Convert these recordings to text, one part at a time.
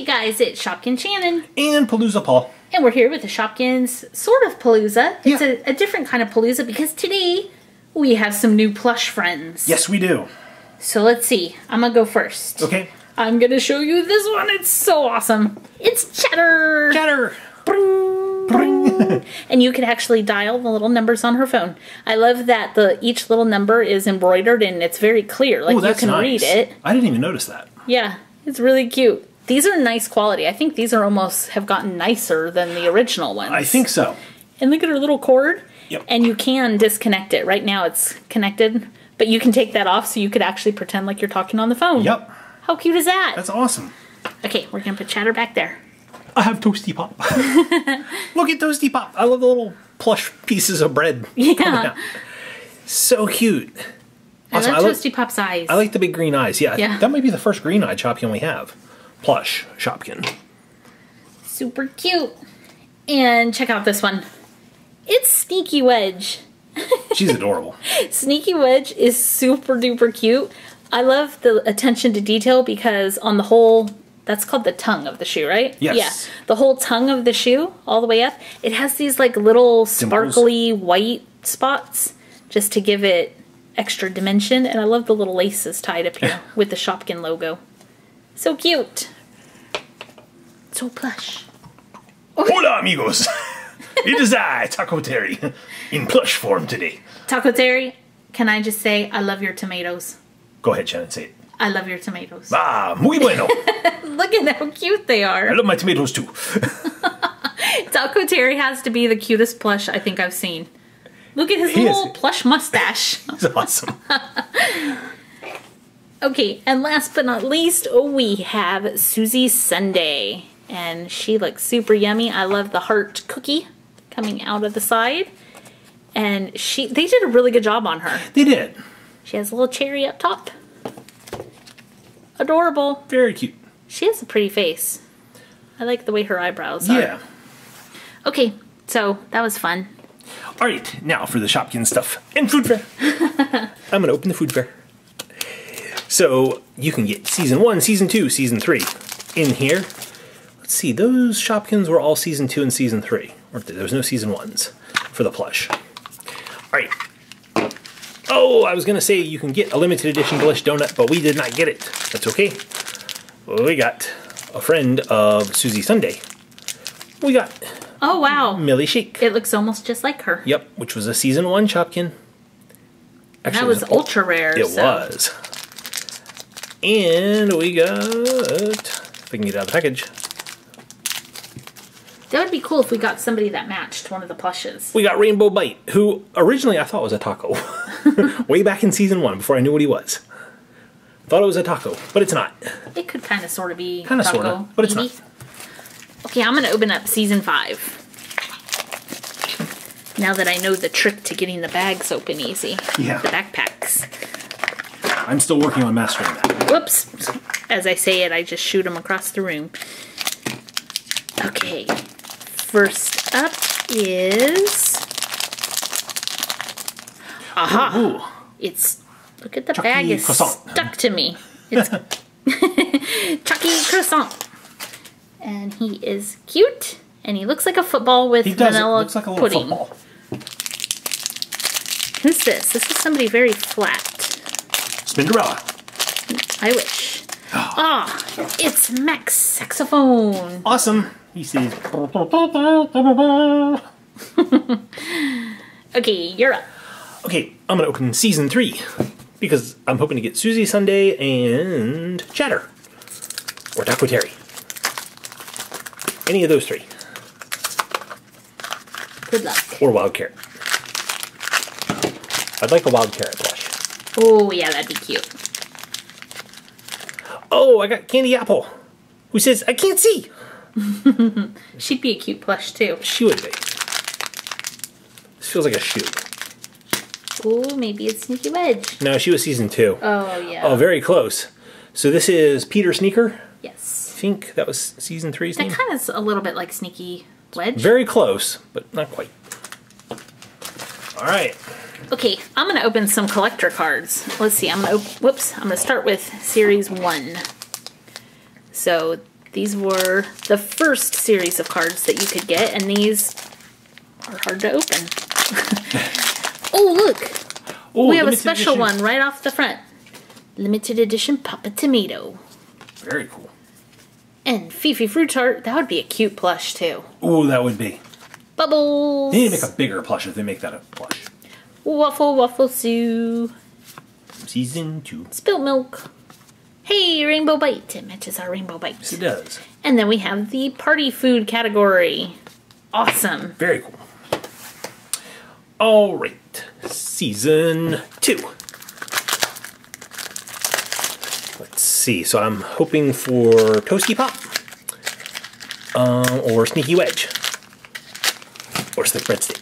Hey guys, it's Shopkin Shannon. And Palooza Paul. And we're here with the Shopkins sort of Palooza. It's a different kind of Palooza because today we have some new plush friends. Yes, we do. So let's see. I'm going to go first. Okay. I'm going to show you this one. It's so awesome. It's Chatter. Chatter. Bring. Bring. And you can actually dial the little numbers on her phone. I love that each little number is embroidered and it's very clear. Like, you can read it. I didn't even notice that. Yeah. It's really cute. These are nice quality. I think these are have gotten nicer than the original ones. I think so. And look at her little cord. Yep. And you can disconnect it. Right now it's connected, but you can take that off so you could actually pretend like you're talking on the phone. Yep. How cute is that? That's awesome. Okay, we're going to put Chatter back there. I have Toasty Pop. Look at Toasty Pop. I love the little plush pieces of bread. Yeah. So cute. Awesome. I love Toasty Pop's eyes. I like the big green eyes. Yeah. Yeah. That might be the first green eye Shopkin we have. Plush Shopkin. Super cute. And check out this one. It's Sneaky Wedge. She's adorable. Sneaky Wedge is super duper cute. I love the attention to detail because on the whole, that's called the tongue of the shoe, right? Yes. Yeah. The whole tongue of the shoe, all the way up, it has these like little sparkly white spots just to give it extra dimension. And I love the little laces tied up here with the Shopkin logo. So cute. So plush. Hola, amigos. It is I, Taco Terry, in plush form today. Taco Terry, can I just say, I love your tomatoes? Go ahead, Shannon, say it. I love your tomatoes. Ah, muy bueno. Look at how cute they are. I love my tomatoes, too. Taco Terry has to be the cutest plush I think I've seen. Look at his little plush mustache. He's awesome. Okay, and last but not least, we have Susie Sunday. And she looks super yummy. I love the heart cookie coming out of the side. And they did a really good job on her. They did. She has a little cherry up top. Adorable. Very cute. She has a pretty face. I like the way her eyebrows are. Yeah. Okay, so that was fun. All right, now for the Shopkin stuff and food fair. I'm going to open the food fair. So you can get Season 1, Season 2, Season 3 in here. Let's see, those Shopkins were all Season 2 and Season 3. There was no Season 1s for the plush. Alright. Oh, I was going to say you can get a limited edition Delish Donut, but we did not get it. That's okay. We got a friend of Susie Sunday. We got... Oh, wow. Millie Chic. It looks almost just like her. Yep, which was a Season 1 Shopkin. Actually, that was ultra rare. It was. And we got, if I can get it out of the package. That would be cool if we got somebody that matched one of the plushes. We got Rainbow Bite, who originally I thought was a taco. Way back in Season 1, before I knew what he was. I thought it was a taco, but it's not. It could kind of sort of be kind of sort of, but it's not. Okay, I'm going to open up Season 5. Now that I know the trick to getting the bags open easy. Yeah. The backpacks. I'm still working on mastering that. Whoops. As I say it, I just shoot them across the room. Okay. First up is... Aha! Ooh. It's... Look at the Chucky bag. It's stuck to me. It's Chucky Croissant. And he is cute. And he looks like a football with vanilla pudding. He does. It looks like a little football. Who's this? This is somebody very flat. Cinderella. I wish. Ah, oh, it's Mac's saxophone. Awesome. He says. Okay, you're up. Okay, I'm gonna open Season 3 because I'm hoping to get Susie Sunday and Chatter or Taco Terry. Any of those three. Good luck. Or Wild Carrot. I'd like a Wild Carrot plush. Oh, yeah, that'd be cute. Oh, I got Candy Apple, who says, I can't see. She'd be a cute plush, too. She would be. This feels like a shoe. Oh, maybe it's Sneaky Wedge. No, she was Season 2. Oh, yeah. Oh, very close. So this is Peter Sneaker? Yes. I think that was Season 3's name. That kind of is a little bit like Sneaky Wedge. Very close, but not quite. All right. Okay, I'm going to open some collector cards. Let's see, I'm going to start with Series 1. So These were the first series of cards that you could get, and these are hard to open. Oh, look! Ooh, we have a special edition. One right off the front. Limited edition Papa Tomato. Very cool. And Fifi Fruit Tart. That would be a cute plush, too. Ooh, that would be. Bubbles! They need to make a bigger plush if they make that a plush. Waffle, Waffle Sue. Season 2. Spilled Milk. Hey, Rainbow Bite. It matches our Rainbow Bite. Yes, it does. And then we have the party food category. Awesome. Very cool. All right. Season 2. Let's see. So I'm hoping for Toasty Pop or Sneaky Wedge or Slick Breadstick.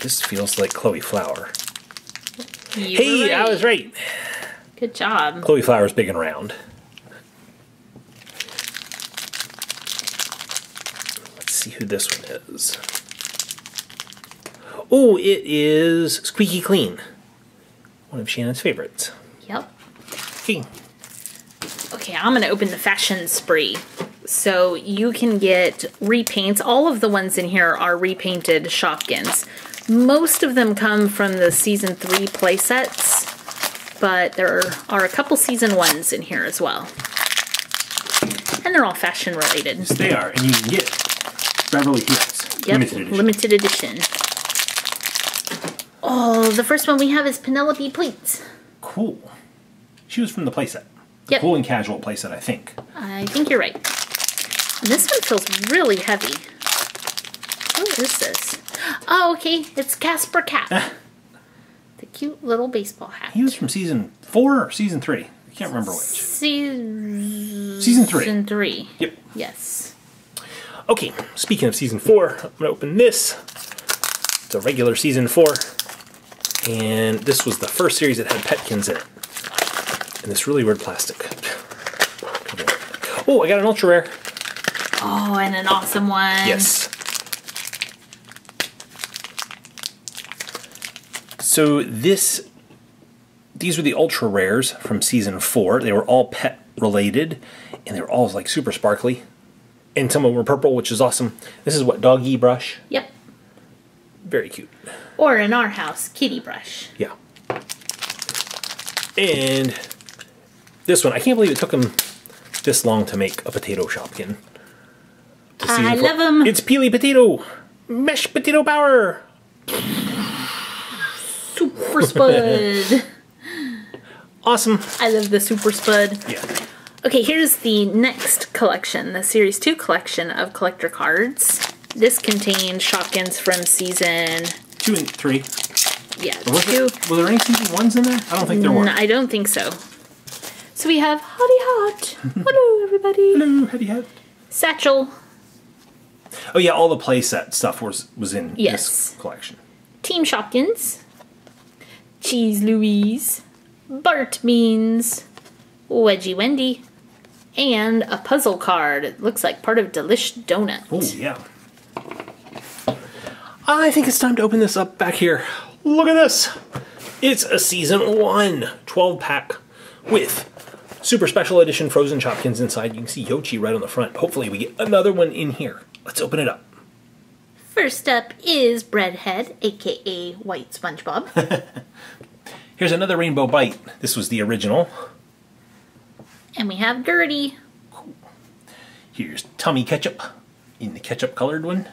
This feels like Chloe Flower. Hey, I was right. Good job. Chloe Flower's big and round. Let's see who this one is. Oh, it is Squeaky Clean. One of Shannon's favorites. Yep. Okay. Okay, I'm going to open the Fashion Spree. So you can get repaints. All of the ones in here are repainted Shopkins. Most of them come from the Season 3 play sets, but there are a couple Season 1s in here as well. And they're all fashion related. Yes, they are. And you can get Beverly Hills. Yep. Limited edition. Limited edition. Oh, the first one we have is Penelope Pleats. Cool. She was from the playset. Yep. Cool and casual playset, I think. I think you're right. And this one feels really heavy. What is this? Oh, okay. It's Casper Cat. The cute little baseball hat. He was from Season 4 or Season 3? I can't remember which. Season 3. Season 3. Yep. Yes. Okay. Speaking of Season 4, I'm going to open this. It's a regular Season 4. And this was the first series that had Petkins in it. And this really weird plastic. Oh, I got an ultra rare. Oh, and an awesome one. Yes. So these were the ultra rares from Season 4. They were all pet related, and they were all like super sparkly. And some of them were purple, which is awesome. This is what, Doggy Brush? Yep. Very cute. Or in our house, Kitty Brush. Yeah. And this one, I can't believe it took him this long to make a potato Shopkin. I love him. It's Peely Potato. Mesh Potato Power. Super Spud. Awesome. I love the Super Spud. Yeah. Okay, here's the next collection, the Series 2 collection of collector cards. This contained Shopkins from Season 2 and 3. Yeah, were there any Season 1s in there? I don't think there were. I don't think so. So we have Hottie Hot. Hello, everybody. Hello, Hottie Hot. Satchel. Oh yeah, all the playset stuff was in this collection. Team Shopkins. Cheese Louise. Bart Beans. Wedgie Wendy. And a puzzle card. It looks like part of Delish Donut. Oh yeah. I think it's time to open this up back here. Look at this. It's a Season 1 12-pack with super special edition frozen Shopkins inside. You can see Yochi right on the front. Hopefully we get another one in here. Let's open it up. First up is Breadhead, a.k.a. White SpongeBob. Here's another Rainbow Bite. This was the original. And we have Gertie. Cool. Here's Tummy Ketchup in the ketchup-colored one.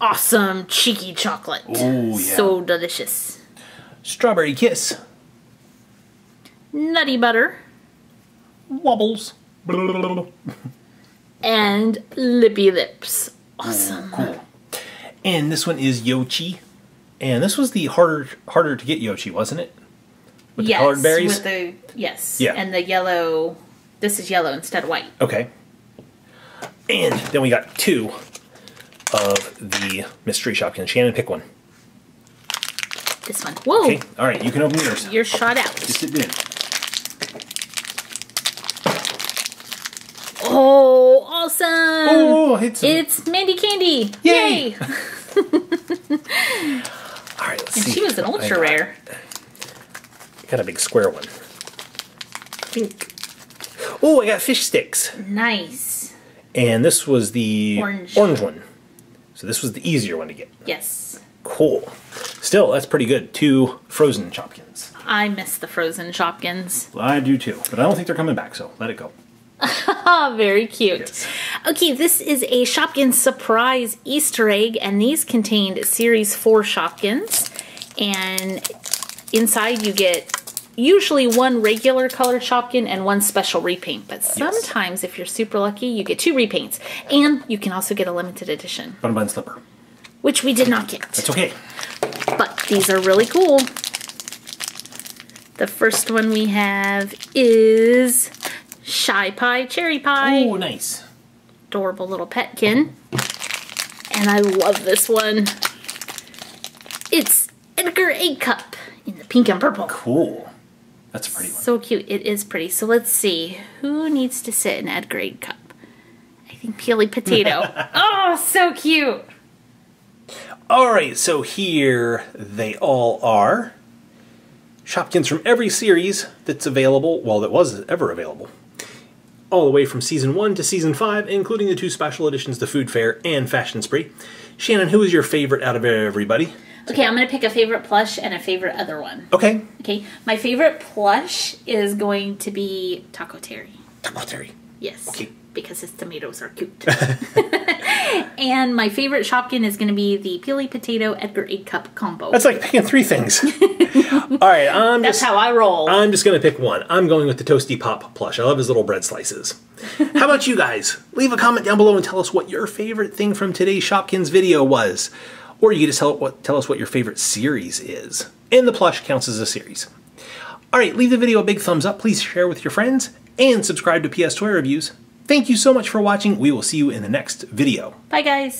Awesome cheeky chocolate. Oh, yeah. So delicious. Strawberry Kiss. Nutty Butter. Wobbles. And Lippy Lips. Awesome. Cool. And this one is Yochi. And this was the harder to get Yochi, wasn't it? With the colored berries? Yes. Yeah. And the yellow. This is yellow instead of white. Okay. And then we got two of the mystery Shopkin. Shannon, pick one. This one. Whoa! Okay, alright, you can open yours. You're shot out. Yes, it did. Oh, awesome! Oh, it's Mandy Candy! Yay! Alright, let's see. And she was an ultra rare. Got a big square one. I think Oh, I got fish sticks. Nice. And this was the orange one. So this was the easier one to get. Yes. Cool. Still, that's pretty good. 2 frozen Shopkins. I miss the frozen Shopkins. Well, I do too, but I don't think they're coming back, so let it go. Very cute. Yes. Okay, this is a Shopkins surprise Easter egg, and these contained Series 4 Shopkins. And inside you get usually 1 regular colored Shopkin and 1 special repaint. But sometimes, yes, if you're super lucky, you get 2 repaints. And you can also get a limited edition. Bun Bun Slipper. Which we did not get. That's okay. But these are really cool. The first one we have is Shy Pie Cherry Pie. Oh, nice. Adorable little Petkin. And I love this one. It's Edgar Egg Cup in the pink and purple. Cool. That's a pretty one. So cute. It is pretty. So let's see. Who needs to sit in Edgar Egg Cup? I think Peely Potato. Oh, so cute. Alright, so here they all are. Shopkins from every series that's available, well, that was ever available, all the way from Season 1 to Season 5, including the 2 special editions, The Food Fair and Fashion Spree. Shannon, who is your favorite out of everybody? Okay, I'm going to pick a favorite plush and a favorite other one. Okay. Okay, my favorite plush is going to be Taco Terry. Taco Terry. Yes. Okay. Because his tomatoes are cute. And my favorite Shopkin is going to be the Peely Potato Edgar Egg Cup combo. That's like picking 3 things. Alright, that's how I roll. I'm just going to pick one. I'm going with the Toasty Pop plush. I love his little bread slices. How about you guys? Leave a comment down below and tell us what your favorite thing from today's Shopkins video was. Or you can just tell us what your favorite series is. And the plush counts as a series. Alright, leave the video a big thumbs up. Please share with your friends. And subscribe to PS Toy Reviews. Thank you so much for watching. We will see you in the next video. Bye, guys.